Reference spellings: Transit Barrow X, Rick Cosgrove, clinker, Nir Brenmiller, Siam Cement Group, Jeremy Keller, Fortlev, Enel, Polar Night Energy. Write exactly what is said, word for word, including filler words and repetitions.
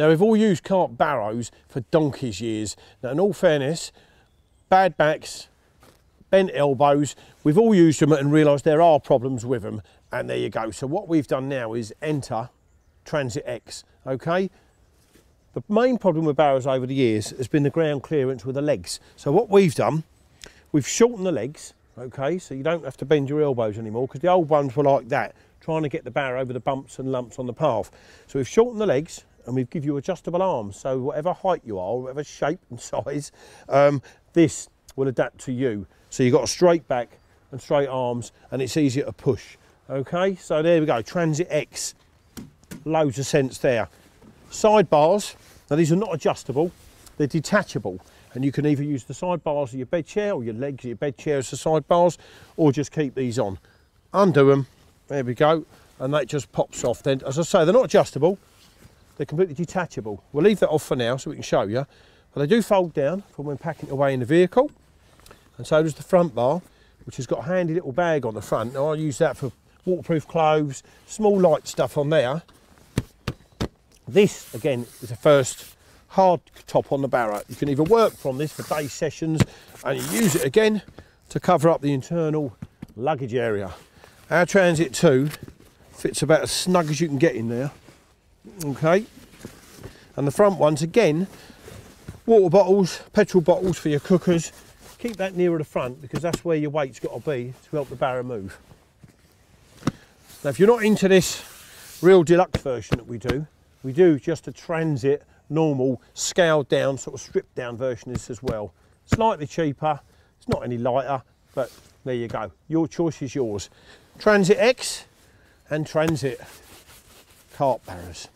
Now, we've all used cart barrows for donkey's years. Now, in all fairness, bad backs, bent elbows, we've all used them and realised there are problems with them, and there you go. So what we've done now is enter Transit X, okay? The main problem with barrows over the years has been the ground clearance with the legs. So what we've done, we've shortened the legs, okay, so you don't have to bend your elbows anymore, because the old ones were like that, trying to get the barrow over the bumps and lumps on the path. So we've shortened the legs and we've give you adjustable arms, so whatever height you are, whatever shape and size, um, this will adapt to you. So you've got a straight back and straight arms, and it's easier to push. Okay, so there we go, Transit X, loads of sense there. Sidebars, now these are not adjustable, they're detachable, and you can either use the sidebars of your bed chair or your legs of your bed chair as the sidebars, or just keep these on. Undo them, there we go, and that just pops off then. As I say, they're not adjustable, they're completely detachable. We'll leave that off for now so we can show you. But they do fold down from when packing away in the vehicle, and so does the front bar, which has got a handy little bag on the front. Now I use that for waterproof clothes, small light stuff on there. This, again, is the first hard top on the barrow. You can either work from this for day sessions, and you use it again to cover up the internal luggage area. Our Transit two fits about as snug as you can get in there. Okay, and the front ones, again, water bottles, petrol bottles for your cookers. Keep that nearer the front, because that's where your weight's got to be to help the barrow move. Now, if you're not into this real deluxe version that we do, we do just a Transit normal scaled down, sort of stripped down version of this as well. Slightly cheaper, it's not any lighter, but there you go. Your choice is yours. Transit X and Transit cart barrows.